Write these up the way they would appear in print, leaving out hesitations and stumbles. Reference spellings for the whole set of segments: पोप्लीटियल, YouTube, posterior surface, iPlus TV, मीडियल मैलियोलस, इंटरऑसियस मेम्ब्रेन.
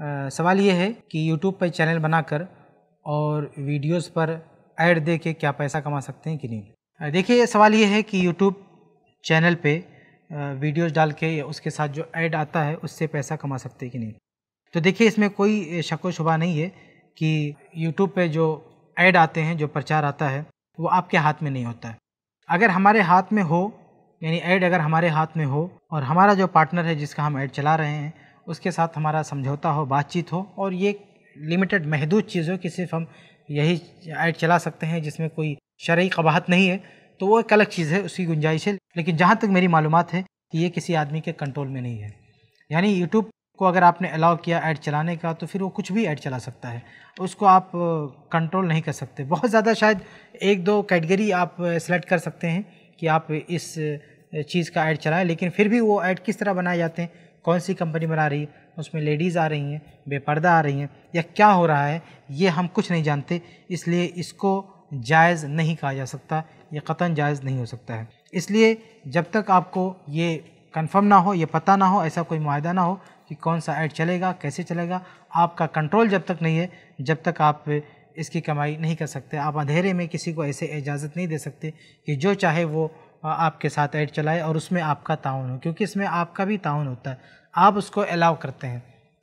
सवाल ये है कि YouTube पर चैनल बनाकर और वीडियोस पर ऐड दे के क्या पैसा कमा सकते हैं कि नहीं। देखिए सवाल ये है कि YouTube चैनल पे वीडियोस डाल के उसके साथ जो ऐड आता है उससे पैसा कमा सकते हैं कि नहीं। तो देखिए इसमें कोई शक व शुबा नहीं है कि YouTube पे जो ऐड आते हैं, जो प्रचार आता है, वो आपके हाथ में नहीं होता है। अगर हमारे हाथ में हो, यानी ऐड अगर हमारे हाथ में हो और हमारा जो पार्टनर है जिसका हम ऐड चला रहे हैं उसके साथ हमारा समझौता हो, बातचीत हो, और ये लिमिटेड महदूद चीज़ हो कि सिर्फ हम यही ऐड चला सकते हैं जिसमें कोई शरई कबाहत नहीं है, तो वो एक अलग चीज़ है, उसकी गुंजाइश है। लेकिन जहाँ तक मेरी मालूमात है कि ये किसी आदमी के कंट्रोल में नहीं है, यानी YouTube को अगर आपने अलाउ किया ऐड चलाने का तो फिर वो कुछ भी ऐड चला सकता है, उसको आप कंट्रोल नहीं कर सकते। बहुत ज़्यादा शायद एक दो कैटेगरी आप सेलेक्ट कर सकते हैं कि आप इस चीज़ का ऐड चलाएं, लेकिन फिर भी वो ऐड किस तरह बनाए जाते हैं, कौन सी कंपनी बना रही है, उसमें लेडीज़ आ रही हैं, बेपर्दा आ रही हैं, या क्या हो रहा है, ये हम कुछ नहीं जानते, इसलिए इसको जायज़ नहीं कहा जा सकता, ये कतन जायज़ नहीं हो सकता है। इसलिए जब तक आपको ये कंफर्म ना हो, ये पता ना हो, ऐसा कोई मुआहदा ना हो कि कौन सा ऐड चलेगा, कैसे चलेगा, आपका कंट्रोल जब तक नहीं है, जब तक आप इसकी कमाई नहीं कर सकते। आप अंधेरे में किसी को ऐसे इजाज़त नहीं दे सकते कि जो चाहे वो आपके साथ ऐड चलाए और उसमें आपका ताउन हो, क्योंकि इसमें आपका भी ताउन होता है, आप उसको अलाउ करते हैं।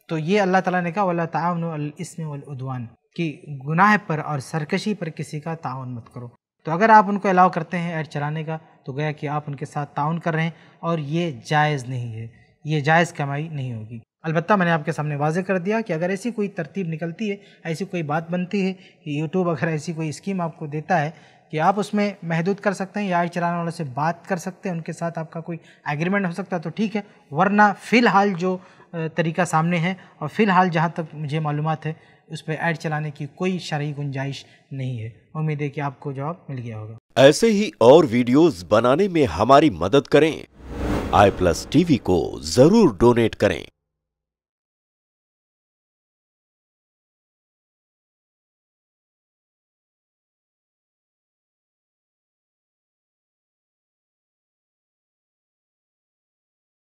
तो ये अल्लाह ताला ने कहा वला ताउनु अल इस्म वल उद्वान, कि गुनाह पर और सरकशी पर किसी का ताउन मत करो। तो अगर आप उनको अलाउ करते हैं ऐड चलाने का तो गया कि आप उनके साथ ताउन कर रहे हैं, और ये जायज़ नहीं है, ये जायज़ कमाई नहीं होगी। अलबत्ता मैंने आपके सामने वाज़े कर दिया कि अगर ऐसी कोई तरतीब निकलती है, ऐसी कोई बात बनती है कि यूट्यूब अगर ऐसी कोई स्कीम आपको देता है कि आप उसमें महदूद कर सकते हैं या ऐड चलाने वालों से बात कर सकते हैं, उनके साथ आपका कोई एग्रीमेंट हो सकता है तो ठीक है, वरना फ़िलहाल जो तरीका सामने है और फ़िलहाल जहाँ तक मुझे मालूमात है उस पर ऐड चलाने की कोई शरई गुंजाइश नहीं है। उम्मीद है कि आपको जवाब मिल गया होगा। ऐसे ही और वीडियोज़ बनाने में हमारी मदद करें, iPlus TV को ज़रूर डोनेट करें।